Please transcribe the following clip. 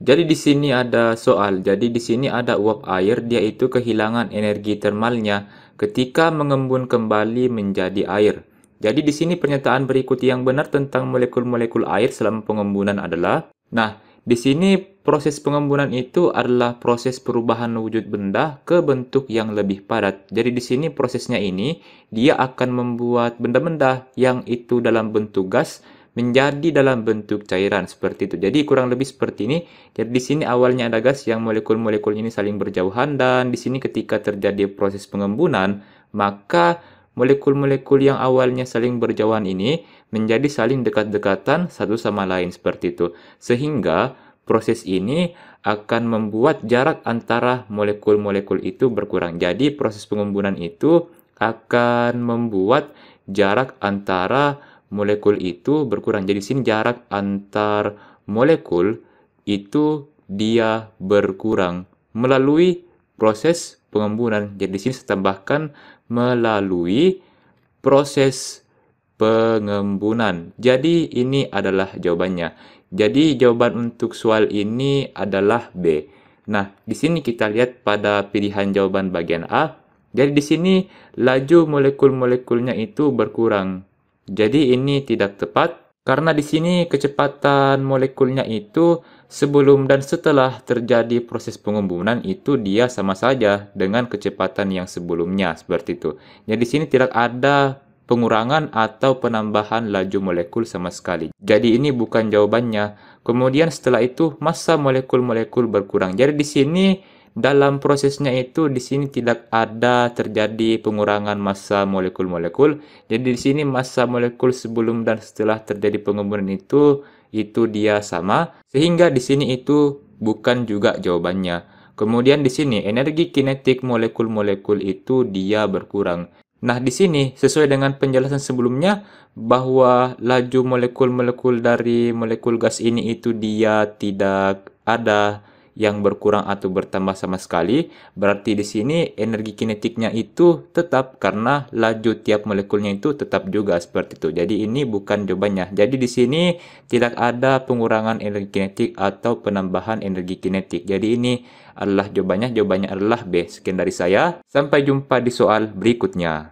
Jadi di sini ada soal. Jadi di sini ada uap air, dia itu kehilangan energi termalnya ketika mengembun kembali menjadi air. Jadi di sini pernyataan berikut yang benar tentang molekul-molekul air selama pengembunan adalah. Nah, di sini proses pengembunan itu adalah proses perubahan wujud benda ke bentuk yang lebih padat. Jadi di sini prosesnya ini dia akan membuat benda-benda yang itu dalam bentuk gas menjadi dalam bentuk cairan seperti itu. Jadi kurang lebih seperti ini. Jadi di sini awalnya ada gas yang molekul-molekul ini saling berjauhan, dan di sini ketika terjadi proses pengembunan, maka molekul-molekul yang awalnya saling berjauhan ini menjadi saling dekat-dekatan satu sama lain seperti itu. Sehingga proses ini akan membuat jarak antara molekul-molekul itu berkurang. Jadi proses pengembunan itu akan membuat jarak antara molekul itu berkurang. Jadi di sini jarak antar molekul itu dia berkurang melalui proses pengembunan. Jadi di sini saya tambahkan melalui proses pengembunan. Jadi ini adalah jawabannya. Jadi jawaban untuk soal ini adalah B. Nah, di sini kita lihat pada pilihan jawaban bagian A. Jadi di sini laju molekul-molekulnya itu berkurang. Jadi ini tidak tepat, karena di sini kecepatan molekulnya itu sebelum dan setelah terjadi proses pengembunan itu dia sama saja dengan kecepatan yang sebelumnya seperti itu. Jadi di sini tidak ada pengurangan atau penambahan laju molekul sama sekali. Jadi ini bukan jawabannya. Kemudian setelah itu massa molekul-molekul berkurang. Jadi di sini dalam prosesnya itu di sini tidak ada terjadi pengurangan massa molekul-molekul. Jadi di sini massa molekul sebelum dan setelah terjadi pengembunan itu dia sama, sehingga di sini itu bukan juga jawabannya. Kemudian di sini energi kinetik molekul-molekul itu dia berkurang. Nah, di sini sesuai dengan penjelasan sebelumnya bahwa laju molekul-molekul dari molekul gas ini itu dia tidak ada yang berkurang atau bertambah sama sekali, berarti di sini energi kinetiknya itu tetap karena laju tiap molekulnya itu tetap juga seperti itu. Jadi ini bukan jawabannya. Jadi di sini tidak ada pengurangan energi kinetik atau penambahan energi kinetik. Jadi ini adalah jawabannya. Jawabannya adalah B. Sekian dari saya. Sampai jumpa di soal berikutnya.